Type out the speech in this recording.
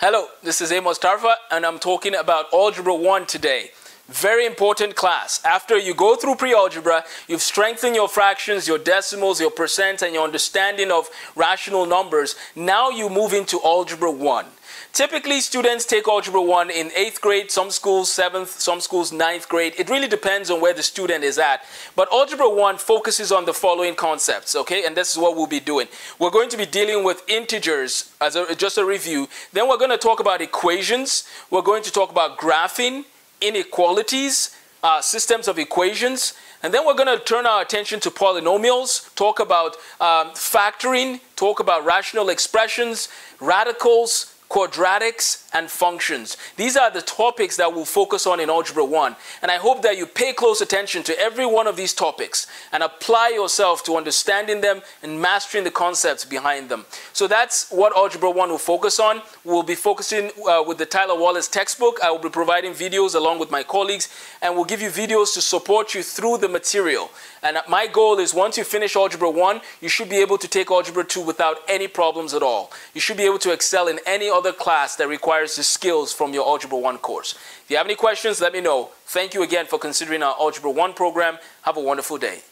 Hello, this is Amos Tarfa, and I'm talking about Algebra 1 today. Very important class. After you go through pre-algebra, you've strengthened your fractions, your decimals, your percents, and your understanding of rational numbers. Now you move into Algebra 1. Typically, students take Algebra 1 in 8th grade, some schools 7th, some schools 9th grade. It really depends on where the student is at. But Algebra 1 focuses on the following concepts, okay? And this is what we'll be doing. We're going to be dealing with integers as just a review. Then we're going to talk about equations. We're going to talk about graphing, inequalities, systems of equations, and then we're going to turn our attention to polynomials, talk about factoring, talk about rational expressions, radicals, quadratics, and functions. These are the topics that we'll focus on in Algebra 1, and I hope that you pay close attention to every one of these topics and apply yourself to understanding them and mastering the concepts behind them. So that's what Algebra 1 will focus on. We'll be focusing with the Tyler Wallace textbook. I will be providing videos along with my colleagues, and we'll give you videos to support you through the material. And my goal is once you finish Algebra 1, you should be able to take Algebra 2 without any problems at all. You should be able to excel in any other class that requires the skills from your Algebra 1 course. If you have any questions, let me know. Thank you again for considering our Algebra 1 program. Have a wonderful day.